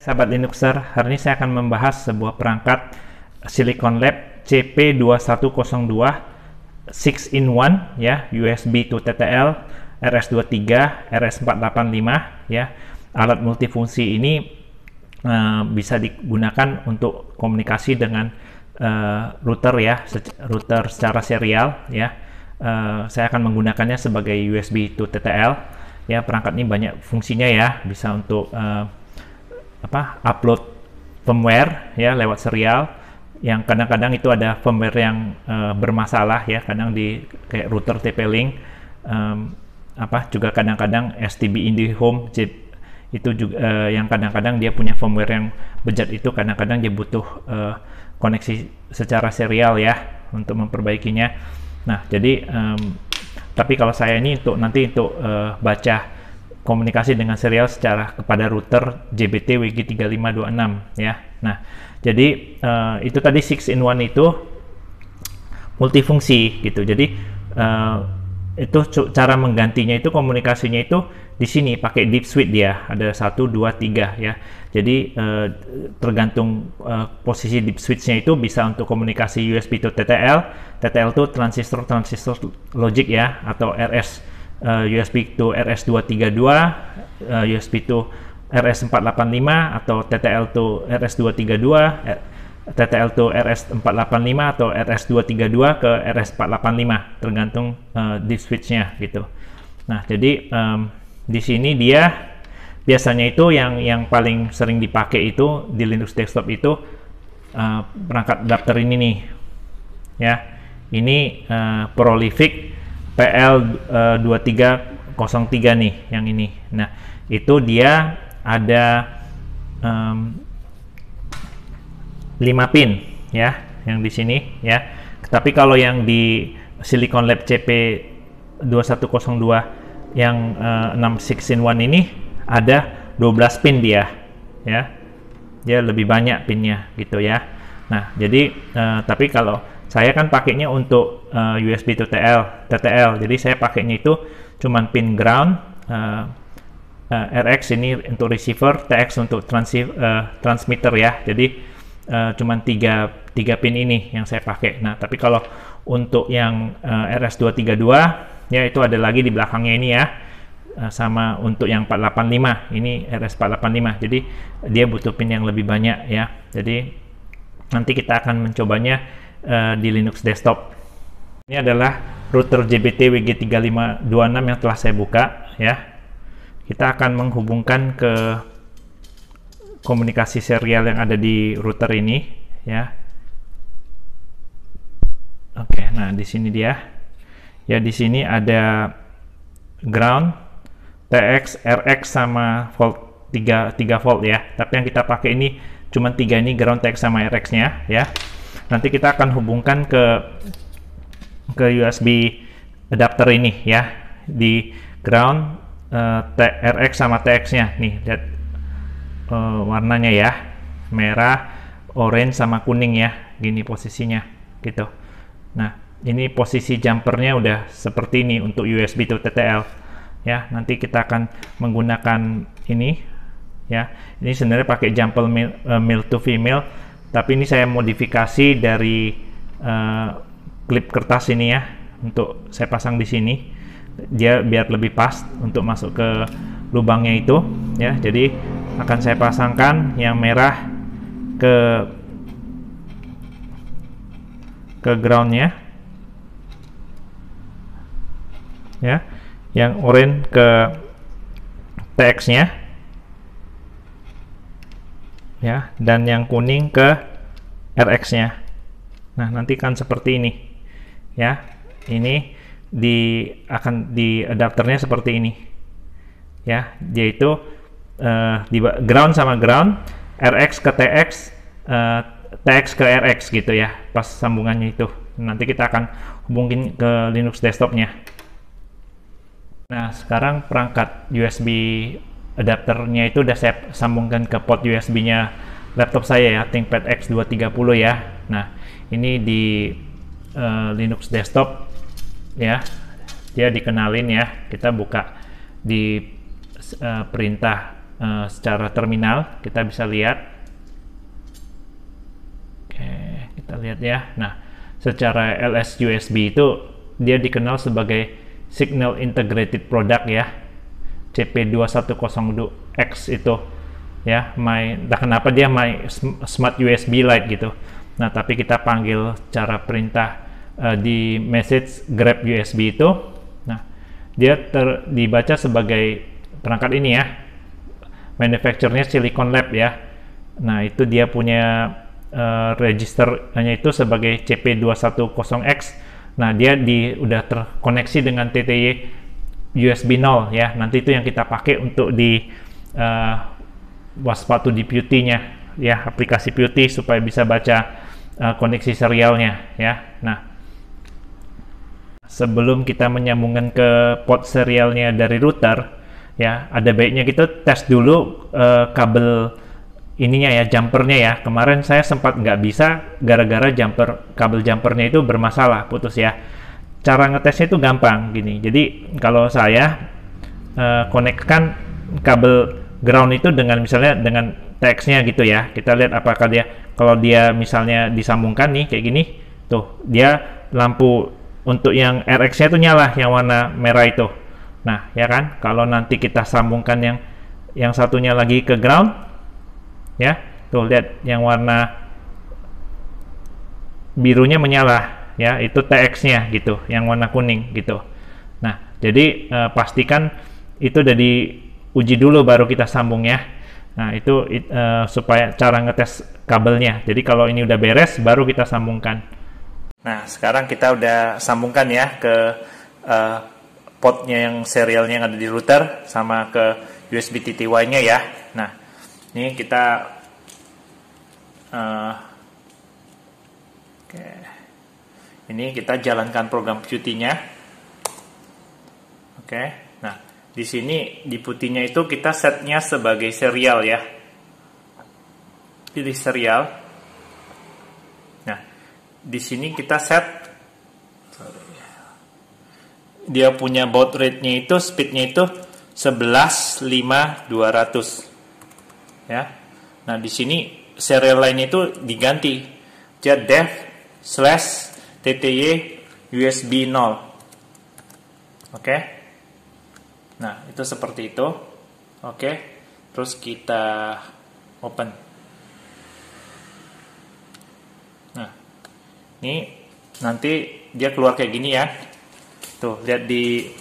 Sahabat Linuxer, hari ini saya akan membahas sebuah perangkat Silicon Lab CP2102 6-in-1 ya, USB to TTL, RS23, RS485 ya. Alat multifungsi ini bisa digunakan untuk komunikasi dengan router ya, router secara serial ya. Saya akan menggunakannya sebagai USB to TTL ya. Perangkat ini banyak fungsinya ya, bisa untuk upload firmware ya lewat serial, yang kadang-kadang itu ada firmware yang bermasalah ya, kadang di kayak router TP-Link, juga kadang-kadang STB IndiHome itu juga yang kadang-kadang dia punya firmware yang bejat, itu kadang-kadang dia butuh koneksi secara serial ya untuk memperbaikinya. Nah jadi tapi kalau saya ini untuk nanti untuk baca komunikasi dengan serial secara kepada router JBT WG3526 ya. Nah, jadi itu tadi 6-in-1 itu multifungsi gitu. Jadi itu cara menggantinya itu komunikasinya itu di sini pakai deep switch dia. Ada 1 2 3 ya. Jadi tergantung posisi deep switch-nya itu bisa untuk komunikasi USB to TTL. TTL itu transistor logic ya, atau RS USB to RS232, USB to RS485, atau TTL to RS232, TTL to RS485 atau RS232 ke RS485 tergantung di switch-nya gitu. Nah jadi di sini dia biasanya itu yang paling sering dipakai itu di Linux desktop itu perangkat adapter ini nih ya. Ini Prolific PL2303 nih yang ini. Nah itu dia ada 5 pin ya yang di sini ya. Tapi kalau yang di Silicon Lab CP2102 yang 6-in-1 ini ada 12 pin dia ya. Dia lebih banyak pinnya gitu ya. Nah jadi tapi kalau saya kan pakainya untuk USB to TTL, jadi saya pakainya itu cuman pin ground, RX ini untuk receiver, TX untuk transmitter ya. Jadi cuman tiga pin ini yang saya pakai. Nah tapi kalau untuk yang RS232 ya itu ada lagi di belakangnya ini ya, sama untuk yang 485 ini RS485, jadi dia butuh pin yang lebih banyak ya. Jadi nanti kita akan mencobanya di Linux desktop. Ini adalah router JBT WG3526 yang telah saya buka ya. Kita akan menghubungkan ke komunikasi serial yang ada di router ini ya. Oke, nah di sini dia. Ya di sini ada ground, TX, RX sama volt 3 volt ya. Tapi yang kita pakai ini cuma 3 ini, ground, TX sama RX-nya ya. Nanti kita akan hubungkan ke USB adapter ini ya, di ground, RX sama TX-nya nih, lihat warnanya ya, merah, orange sama kuning ya, gini posisinya gitu. Nah ini posisi jumpernya udah seperti ini untuk USB to TTL ya. Nanti kita akan menggunakan ini ya. Ini sebenarnya pakai jumper male to female, tapi ini saya modifikasi dari klip kertas ini ya, untuk saya pasang di sini dia biar lebih pas untuk masuk ke lubangnya itu ya. Jadi akan saya pasangkan yang merah ke groundnya ya, yang oranye ke TX-nya ya, dan yang kuning ke RX-nya. Nah, nanti kan seperti ini. Ya. Ini akan di adapternya seperti ini. Ya, yaitu di ground sama ground, RX ke TX, TX ke RX gitu ya. Pas sambungannya itu. Nanti kita akan hubungin ke Linux desktopnya. Nah, sekarang perangkat USB adapternya itu udah saya sambungkan ke port USB-nya laptop saya ya, ThinkPad X230 ya. Nah ini di Linux desktop ya, dia dikenalin ya. Kita buka di perintah secara terminal kita bisa lihat. Oke, kita lihat ya. Nah, secara LS USB itu dia dikenal sebagai Signal Integrated Product ya, CP2102X itu ya, entah kenapa dia Smart USB Lite gitu. Nah, tapi kita panggil cara perintah di message grab USB itu, nah dia dibaca sebagai perangkat ini ya, manufacturernya Silicon Lab ya. Nah itu dia punya registernya itu sebagai CP210X. Nah dia udah terkoneksi dengan TTY USB 0 ya, nanti itu yang kita pakai untuk di waspatu di Putty-nya ya, aplikasi Putty supaya bisa baca koneksi serialnya ya. Nah sebelum kita menyambungkan ke port serialnya dari router ya, ada baiknya kita tes dulu kabel ininya ya, jumpernya ya. Kemarin saya sempat nggak bisa gara-gara kabel jumpernya itu bermasalah, putus ya. Cara ngetesnya itu gampang gini, jadi kalau saya konekkan kabel ground itu dengan misalnya dengan TX-nya gitu ya, kita lihat apakah dia, kalau dia misalnya disambungkan nih kayak gini tuh, dia lampu untuk yang RX-nya itu nyala, yang warna merah itu. Nah, ya kan? Kalau nanti kita sambungkan yang satunya lagi ke ground, ya, tuh lihat yang warna birunya menyala, ya, itu TX-nya gitu, yang warna kuning gitu. Nah, jadi pastikan itu udah diuji dulu baru kita sambung ya. Nah, itu supaya cara ngetes kabelnya. Jadi kalau ini udah beres, baru kita sambungkan. Nah, sekarang kita udah sambungkan ya ke portnya yang serialnya yang ada di router sama ke USB TTY-nya ya. Nah, ini kita ini kita jalankan program Putty-nya. Oke. Nah, di sini di Putty-nya itu kita setnya sebagai serial ya. Pilih serial. Di sini kita set dia punya baud rate-nya itu, speed-nya itu 11.5.200 ya. Nah di sini serial lainnya itu diganti jadi dev/tty usb 0. Oke. Nah itu seperti itu. Oke, terus kita open. Ini nanti dia keluar kayak gini ya. Tuh, lihat di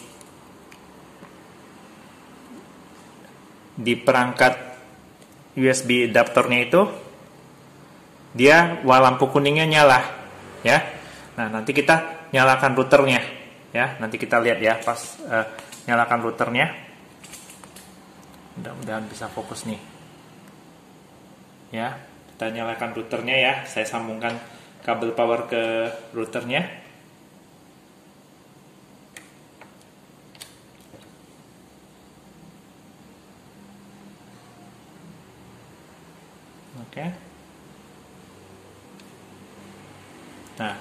perangkat USB adapternya itu dia lampu kuningnya nyala ya. Nah, nanti kita nyalakan routernya ya. Nanti kita lihat ya pas nyalakan routernya. Mudah-mudahan bisa fokus nih. Ya, kita nyalakan routernya ya. Saya sambungkan kabel power ke routernya. Oke. Nah,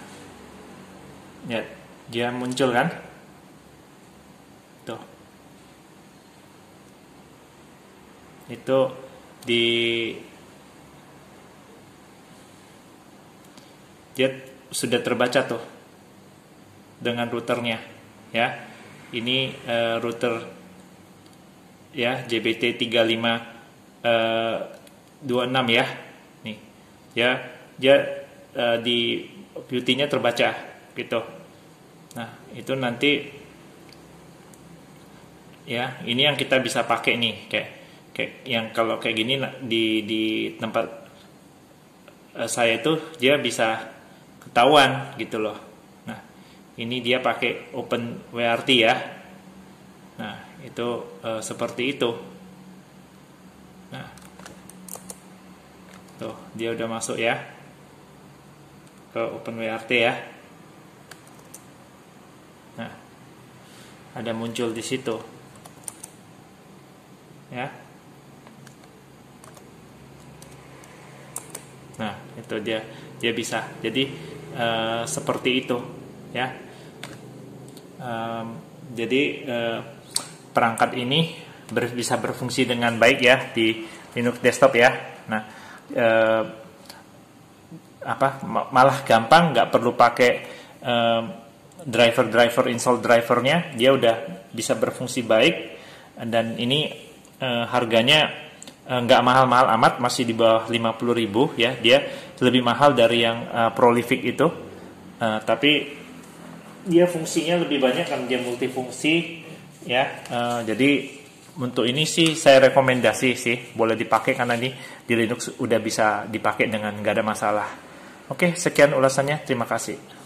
lihat dia muncul kan? Tuh. Itu di dia sudah terbaca tuh dengan routernya ya. Ini router ya JBT 3526 ya. Nih ya, dia di Putty-nya terbaca gitu. Nah itu nanti ya, ini yang kita bisa pakai nih kayak yang kalau kayak gini di tempat saya itu dia bisa ketahuan gitu loh. Nah, ini dia pakai OpenWRT ya. Nah, itu seperti itu. Nah, tuh dia udah masuk ya ke OpenWRT ya. Nah, ada muncul di situ ya. Nah, itu dia bisa. Jadi seperti itu ya. Jadi perangkat ini bisa berfungsi dengan baik ya di Linux desktop ya. Nah, malah gampang, nggak perlu pakai driver-driver, install drivernya, dia udah bisa berfungsi baik. Dan ini harganya nggak mahal-mahal amat, masih di bawah 50.000 ya. Dia lebih mahal dari yang Prolific itu, tapi dia fungsinya lebih banyak karena dia multifungsi ya. Jadi untuk ini sih saya rekomendasi sih, boleh dipakai karena ini di Linux udah bisa dipakai dengan nggak ada masalah. Oke, sekian ulasannya, terima kasih.